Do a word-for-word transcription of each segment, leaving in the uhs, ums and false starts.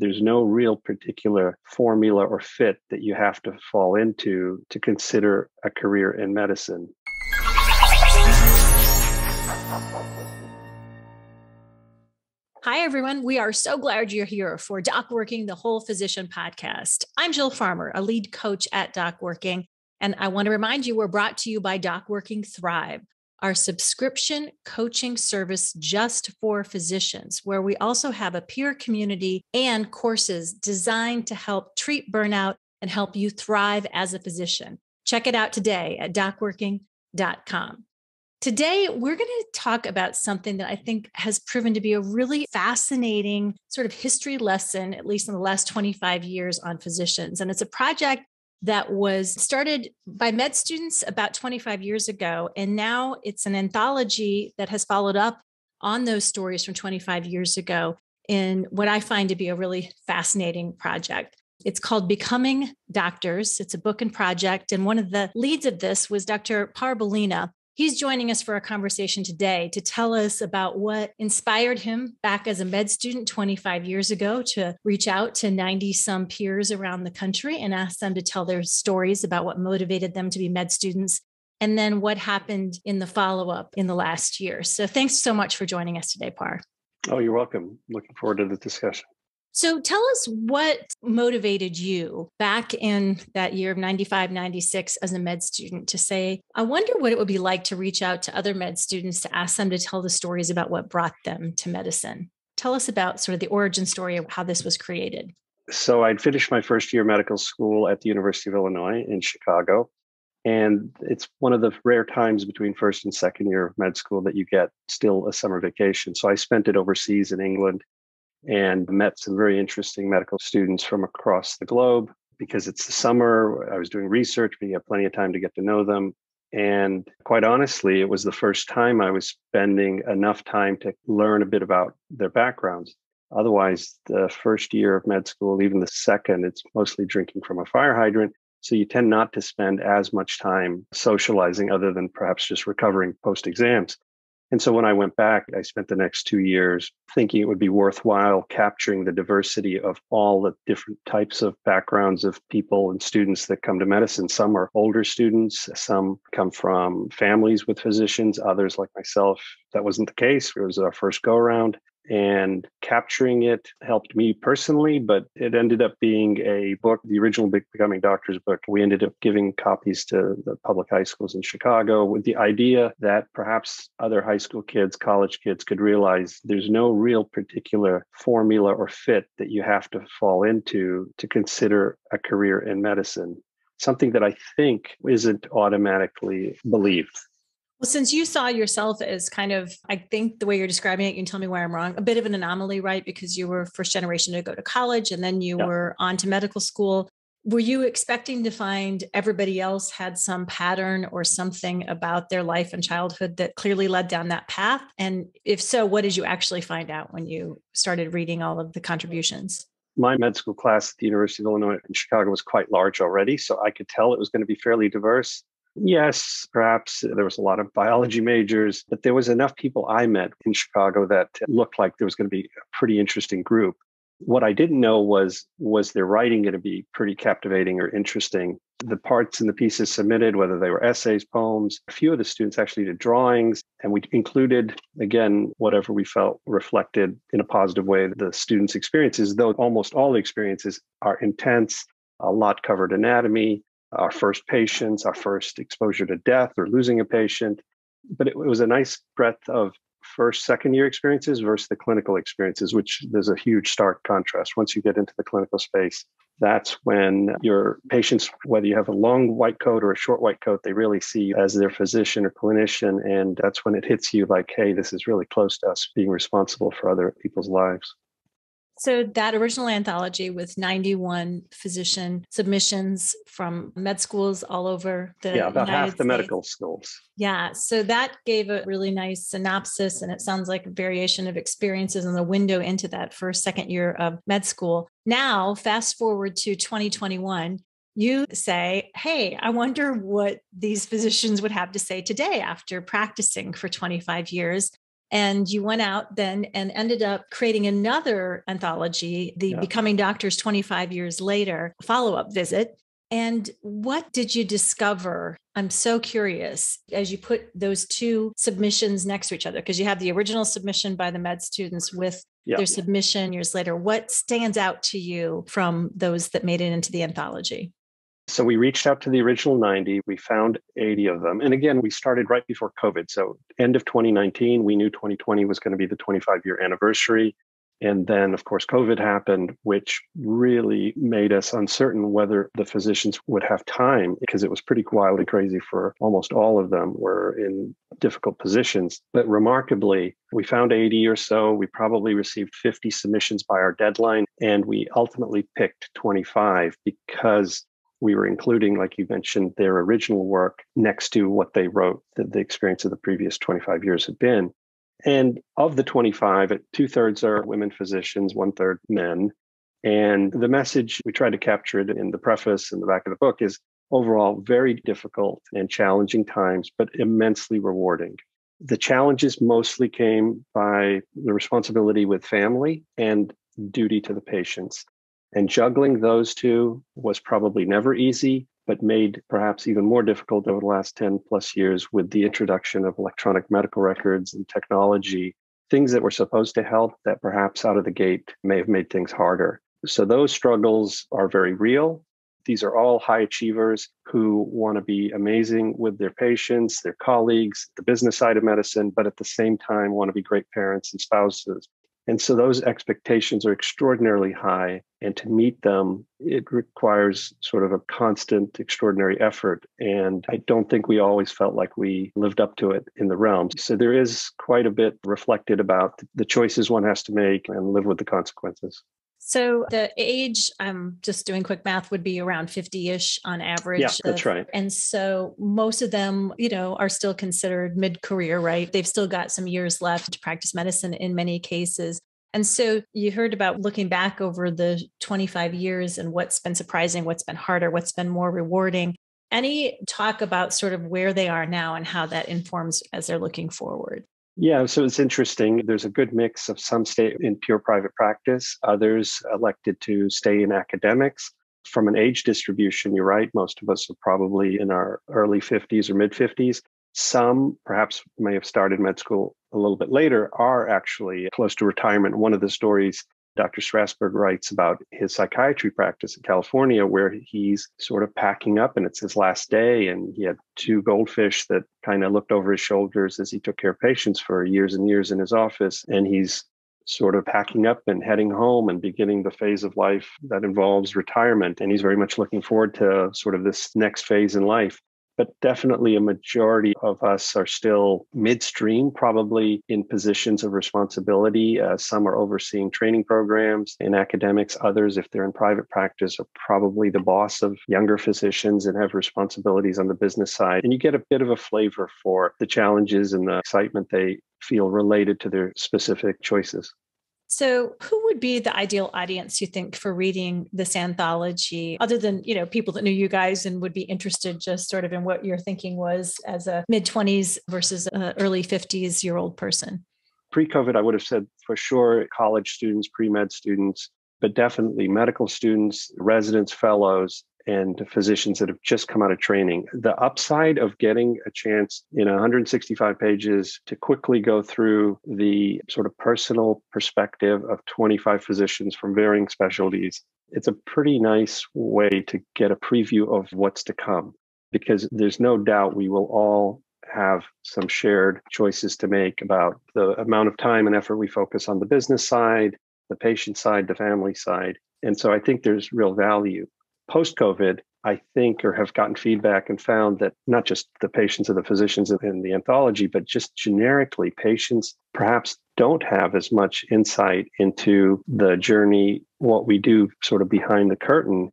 There's no real particular formula or fit that you have to fall into to consider a career in medicine. Hi, everyone. We are so glad you're here for DocWorking, the Whole Physician Podcast. I'm Jill Farmer, a lead coach at DocWorking, and I want to remind you we're brought to you by DocWorking Thrive, our subscription coaching service just for physicians, where we also have a peer community and courses designed to help treat burnout and help you thrive as a physician. Check it out today at doc working dot com. Today, we're going to talk about something that I think has proven to be a really fascinating sort of history lesson, at least in the last twenty-five years on physicians. And it's a project that was started by med students about twenty-five years ago. And now it's an anthology that has followed up on those stories from twenty-five years ago in what I find to be a really fascinating project. It's called Becoming Doctors. It's a book and project. And one of the leads of this was Doctor Par Bolina. He's joining us for a conversation today to tell us about what inspired him back as a med student twenty-five years ago to reach out to ninety some peers around the country and ask them to tell their stories about what motivated them to be med students, and then what happened in the follow-up in the last year. So thanks so much for joining us today, Par. Oh, you're welcome. Looking forward to the discussion. So tell us what motivated you back in that year of ninety-five, ninety-six as a med student to say, I wonder what it would be like to reach out to other med students to ask them to tell the stories about what brought them to medicine. Tell us about sort of the origin story of how this was created. So I'd finished my first year of medical school at the University of Illinois in Chicago. And it's one of the rare times between first and second year of med school that you get still a summer vacation. So I spent it overseas in England and met some very interesting medical students from across the globe. Because it's the summer, I was doing research, but you have plenty of time to get to know them. And quite honestly, it was the first time I was spending enough time to learn a bit about their backgrounds. Otherwise, the first year of med school, even the second, it's mostly drinking from a fire hydrant. So you tend not to spend as much time socializing other than perhaps just recovering post-exams. And so when I went back, I spent the next two years thinking it would be worthwhile capturing the diversity of all the different types of backgrounds of people and students that come to medicine. Some are older students, some come from families with physicians, others like myself. That wasn't the case. It was our first go around. And capturing it helped me personally, but it ended up being a book, the original Becoming Doctors book. We ended up giving copies to the public high schools in Chicago with the idea that perhaps other high school kids, college kids could realize there's no real particular formula or fit that you have to fall into to consider a career in medicine, something that I think isn't automatically believed. Well, since you saw yourself as kind of, I think the way you're describing it, you can tell me where I'm wrong, a bit of an anomaly, right? Because you were first generation to go to college and then you yeah. were on to medical school. Were you expecting to find everybody else had some pattern or something about their life and childhood that clearly led down that path? And if so, what did you actually find out when you started reading all of the contributions? My med school class at the University of Illinois in Chicago was quite large already, so I could tell it was going to be fairly diverse. Yes, perhaps there was a lot of biology majors, but there was enough people I met in Chicago that looked like there was going to be a pretty interesting group. What I didn't know was, was their writing going to be pretty captivating or interesting? The parts and the pieces submitted, whether they were essays, poems, a few of the students actually did drawings, and we included, again, whatever we felt reflected in a positive way the students' experiences, though almost all the experiences are intense, a lot covered anatomy, our first patients, our first exposure to death or losing a patient. But it was a nice breadth of first, second year experiences versus the clinical experiences, which there's a huge stark contrast. Once you get into the clinical space, that's when your patients, whether you have a long white coat or a short white coat, they really see you as their physician or clinician. And that's when it hits you like, hey, this is really close to us being responsible for other people's lives. So that original anthology with ninety-one physician submissions from med schools all over the Yeah, about United half States. The medical schools. Yeah. So that gave a really nice synopsis, and it sounds like a variation of experiences in the window into that first, second year of med school. Now, fast forward to twenty twenty-one, you say, hey, I wonder what these physicians would have to say today after practicing for twenty-five years. And you went out then and ended up creating another anthology, the yeah. Becoming Doctors twenty-five Years Later Follow-Up Visit. And what did you discover? I'm so curious as you put those two submissions next to each other, because you have the original submission by the med students with yeah. their submission years later. What stands out to you from those that made it into the anthology? So we reached out to the original ninety. We found eighty of them. And again, we started right before COVID. So end of twenty nineteen, we knew twenty twenty was going to be the twenty-five year anniversary. And then, of course, COVID happened, which really made us uncertain whether the physicians would have time, because it was pretty wildly crazy for almost all of them were in difficult positions. But remarkably, we found eighty or so. We probably received fifty submissions by our deadline, and we ultimately picked twenty-five because we were including, like you mentioned, their original work next to what they wrote, that the experience of the previous twenty-five years had been. And of the twenty-five, two thirds are women physicians, one third men. And the message, we tried to capture it in the preface and the back of the book, is overall very difficult and challenging times, but immensely rewarding. The challenges mostly came by the responsibility with family and duty to the patients. And juggling those two was probably never easy, but made perhaps even more difficult over the last ten plus years with the introduction of electronic medical records and technology, things that were supposed to help that perhaps out of the gate may have made things harder. So those struggles are very real. These are all high achievers who want to be amazing with their patients, their colleagues, the business side of medicine, but at the same time want to be great parents and spouses. And so those expectations are extraordinarily high. And to meet them, it requires sort of a constant, extraordinary effort. And I don't think we always felt like we lived up to it in the realm. So there is quite a bit reflected about the choices one has to make and live with the consequences. So the age, I'm just doing quick math, would be around fifty-ish on average. Yeah, that's right. And so most of them, you know, are still considered mid-career, right? They've still got some years left to practice medicine in many cases. And so you heard about looking back over the twenty-five years and what's been surprising, what's been harder, what's been more rewarding. Any talk about sort of where they are now and how that informs as they're looking forward? Yeah, so it's interesting. There's a good mix of some stay in pure private practice, others elected to stay in academics. From an age distribution, you're right, most of us are probably in our early fifties or mid-fifties. Some, perhaps may have started med school a little bit later, are actually close to retirement. One of the stories Doctor Strasberg writes about his psychiatry practice in California, where he's sort of packing up and it's his last day. And he had two goldfish that kind of looked over his shoulders as he took care of patients for years and years in his office. And he's sort of packing up and heading home and beginning the phase of life that involves retirement. And he's very much looking forward to sort of this next phase in life. But definitely a majority of us are still midstream, probably in positions of responsibility. Uh, some are overseeing training programs in academics. Others, if they're in private practice, are probably the boss of younger physicians and have responsibilities on the business side. And you get a bit of a flavor for the challenges and the excitement they feel related to their specific choices. So who would be the ideal audience, you think, for reading this anthology, other than, you know, people that knew you guys and would be interested just sort of in what your thinking was as a mid-twenties versus an early fifties year old person? Pre-COVID, I would have said for sure college students, pre-med students, but definitely medical students, residents, fellows, and physicians that have just come out of training. The upside of getting a chance in one hundred sixty-five pages to quickly go through the sort of personal perspective of twenty-five physicians from varying specialties, it's a pretty nice way to get a preview of what's to come, because there's no doubt we will all have some shared choices to make about the amount of time and effort we focus on the business side, the patient side, the family side. And so I think there's real value. Post-COVID, I think, or have gotten feedback and found that not just the patients and the physicians in the anthology, but just generically, patients perhaps don't have as much insight into the journey, what we do sort of behind the curtain.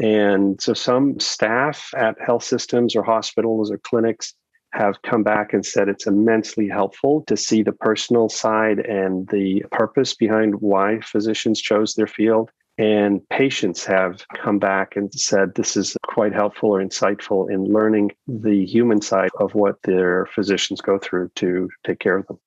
And so some staff at health systems or hospitals or clinics have come back and said it's immensely helpful to see the personal side and the purpose behind why physicians chose their field. And patients have come back and said this is quite helpful or insightful in learning the human side of what their physicians go through to take care of them.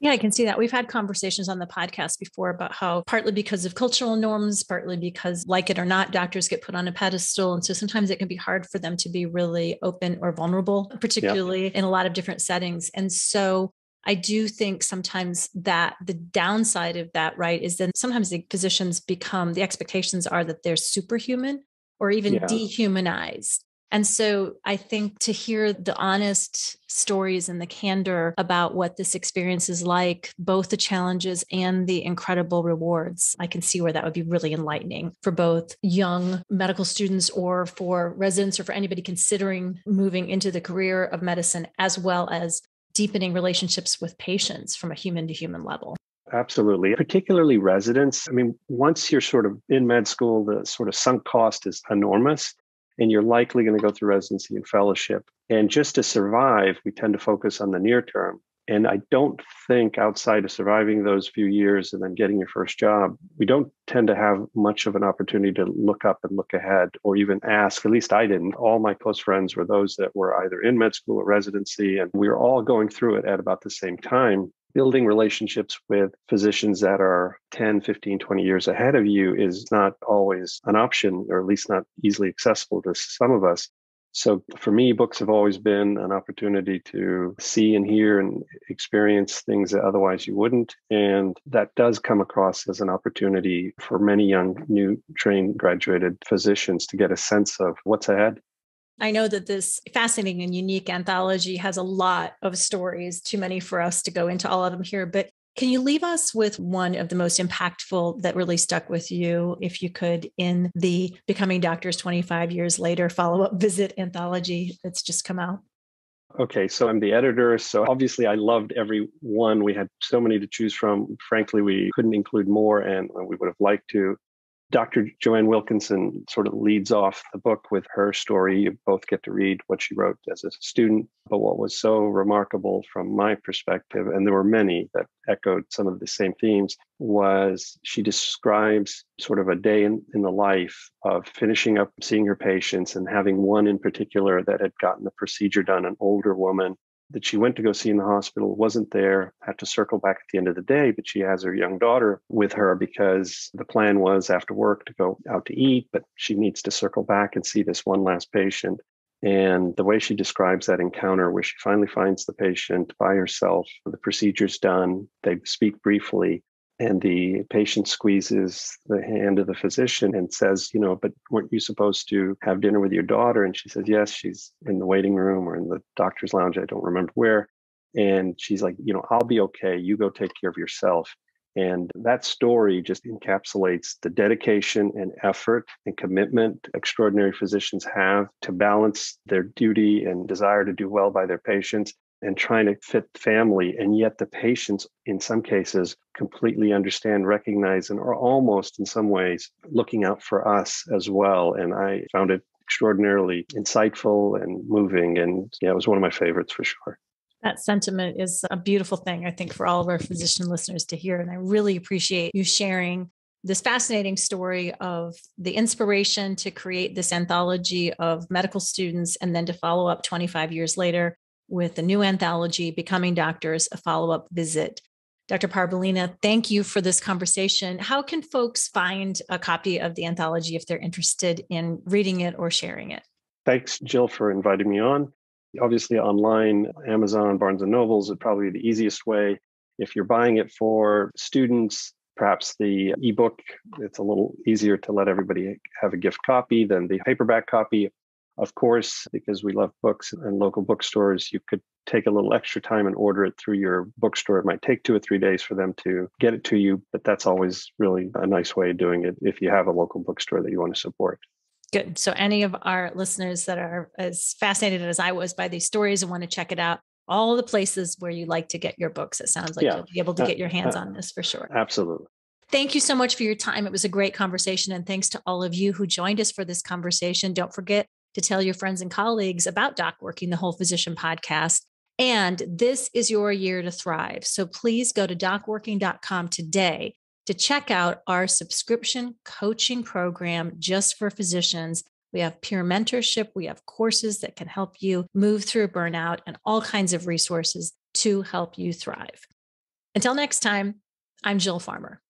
Yeah, I can see that. We've had conversations on the podcast before about how partly because of cultural norms, partly because, like it or not, doctors get put on a pedestal. And so sometimes it can be hard for them to be really open or vulnerable, particularly yep. in a lot of different settings. And so I do think sometimes that the downside of that, right, is that sometimes the physicians become, the expectations are that they're superhuman or even yeah. dehumanized. And so I think to hear the honest stories and the candor about what this experience is like, both the challenges and the incredible rewards, I can see where that would be really enlightening for both young medical students or for residents or for anybody considering moving into the career of medicine, as well as deepening relationships with patients from a human to human level. Absolutely. Particularly residents. I mean, once you're sort of in med school, the sort of sunk cost is enormous. And you're likely going to go through residency and fellowship. And just to survive, we tend to focus on the near term. And I don't think outside of surviving those few years and then getting your first job, we don't tend to have much of an opportunity to look up and look ahead or even ask. At least I didn't. All my close friends were those that were either in med school or residency. And we were all going through it at about the same time. Building relationships with physicians that are ten, fifteen, twenty years ahead of you is not always an option, or at least not easily accessible to some of us. So for me, books have always been an opportunity to see and hear and experience things that otherwise you wouldn't. And that does come across as an opportunity for many young, new trained, graduated physicians to get a sense of what's ahead. I know that this fascinating and unique anthology has a lot of stories, too many for us to go into all of them here, but can you leave us with one of the most impactful that really stuck with you, if you could, in the Becoming Doctors twenty-five Years Later follow-up visit anthology that's just come out? Okay, so I'm the editor, so obviously I loved every one. We had so many to choose from. Frankly, we couldn't include more, and we would have liked to. Doctor Joanne Wilkinson sort of leads off the book with her story. You both get to read what she wrote as a student, but what was so remarkable from my perspective, and there were many that echoed some of the same themes, was she describes sort of a day in, in the life of finishing up seeing her patients and having one in particular that had gotten the procedure done, an older woman that she went to go see in the hospital, wasn't there, had to circle back at the end of the day, but she has her young daughter with her because the plan was after work to go out to eat, but she needs to circle back and see this one last patient. And the way she describes that encounter where she finally finds the patient by herself, the procedure's done, they speak briefly, and the patient squeezes the hand of the physician and says, you know, but weren't you supposed to have dinner with your daughter? And she says, yes, she's in the waiting room or in the doctor's lounge. I don't remember where. And she's like, you know, I'll be okay. You go take care of yourself. And that story just encapsulates the dedication and effort and commitment extraordinary physicians have to balance their duty and desire to do well by their patients and trying to fit family, and yet the patients, in some cases, completely understand, recognize, and are almost, in some ways, looking out for us as well. And I found it extraordinarily insightful and moving. And yeah, it was one of my favorites for sure. That sentiment is a beautiful thing, I think, for all of our physician listeners to hear. And I really appreciate you sharing this fascinating story of the inspiration to create this anthology of medical students and then to follow up twenty-five years later with the new anthology, Becoming Doctors, A Follow-Up Visit. Doctor Par Bolina, thank you for this conversation. How can folks find a copy of the anthology if they're interested in reading it or sharing it? Thanks, Jill, for inviting me on. Obviously, online, Amazon, Barnes and Nobles is probably the easiest way. If you're buying it for students, perhaps the ebook, it's a little easier to let everybody have a gift copy than the paperback copy. Of course, because we love books and local bookstores, you could take a little extra time and order it through your bookstore. It might take two or three days for them to get it to you, but that's always really a nice way of doing it if you have a local bookstore that you want to support. Good. So any of our listeners that are as fascinated as I was by these stories and want to check it out, all the places where you like to get your books, it sounds like yeah. you'll be able to get your hands uh, uh, on this for sure. Absolutely. Thank you so much for your time. It was a great conversation. And thanks to all of you who joined us for this conversation. Don't forget to tell your friends and colleagues about DocWorking, the Whole Physician Podcast. And this is your year to thrive. So please go to doc working dot com today to check out our subscription coaching program just for physicians. We have peer mentorship. We have courses that can help you move through burnout and all kinds of resources to help you thrive. Until next time, I'm Jill Farmer.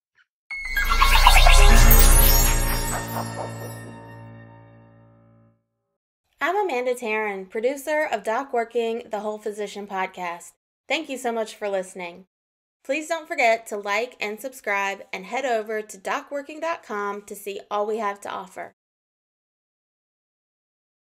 I'm Amanda Tarrin, producer of DocWorking: The Whole Physician Podcast. Thank you so much for listening. Please don't forget to like and subscribe and head over to doc working dot com to see all we have to offer.